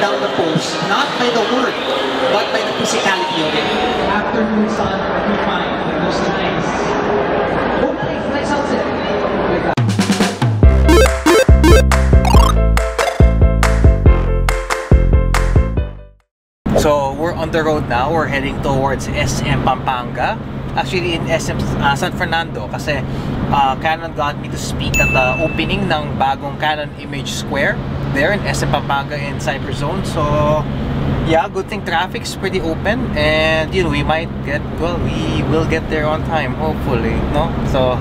down the pose, not by the word, but by the physicality of it. Afternoon sun, I do find that most nice. Oh, nice outfit. So we're on the road now. We're heading towards SM Pampanga. Actually, in SM San Fernando, kasi Canon got me to speak at the opening ng bagong Canon Image Square there in SM Pampanga in Cyberzone. So yeah, good thing traffic's pretty open, and you know, we will get there on time, hopefully, no? So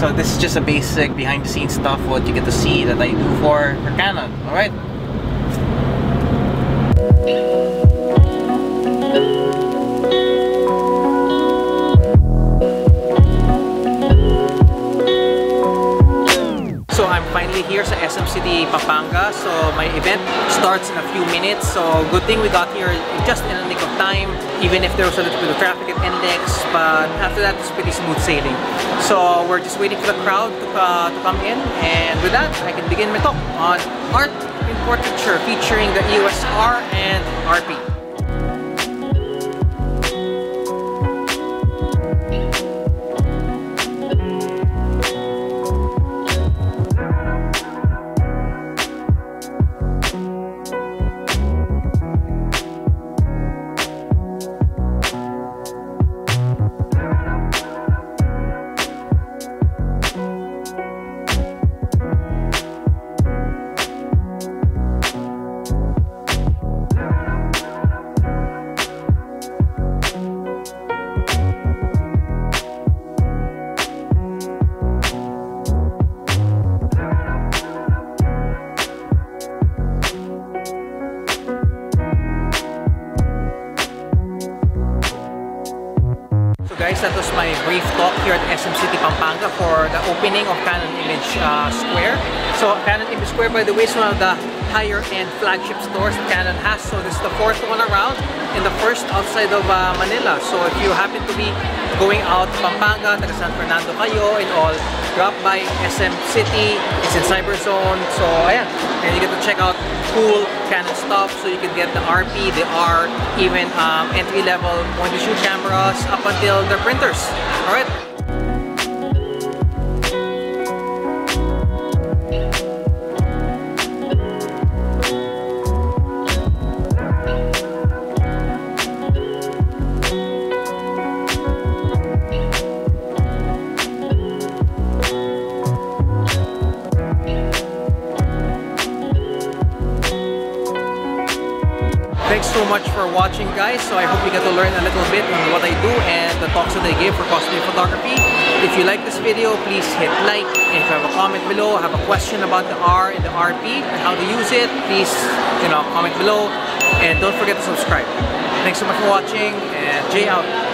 so this is just a basic behind the scenes stuff, what you get to see that I do for Canon. All right. So I'm finally here sa SM City, Pampanga. So my event starts in a few minutes. So good thing we got here just in the nick of time, even if there was a little bit of traffic at NLEX. But after that, it's pretty smooth sailing. So we're just waiting for the crowd to come in. And with that, I can begin my talk on art in portraiture featuring the EOS R and RP. Guys, that was my brief talk here at SM City Pampanga for the opening of Canon Image Square. So Canon Image Square, by the way, is one of the higher end flagship stores that Canon has. So this is the fourth one around and the first outside of Manila. So if you happen to be going out to Pampanga, taga San Fernando kayo and all, drop by SM City. It's in Cyberzone. So yeah, and you get to check out cool Canon stuff. So you can get the RP, the R, even entry level point-and-shoot cameras up until the printers. All right. Thanks so much for watching, guys. So I hope you get to learn a little bit on what I do and the talks that I give for cosplay photography. If you like this video, please hit like. And if you have a comment below, have a question about the R and the RP and how to use it, please, you know, comment below. And don't forget to subscribe. Thanks so much for watching, and Jay out.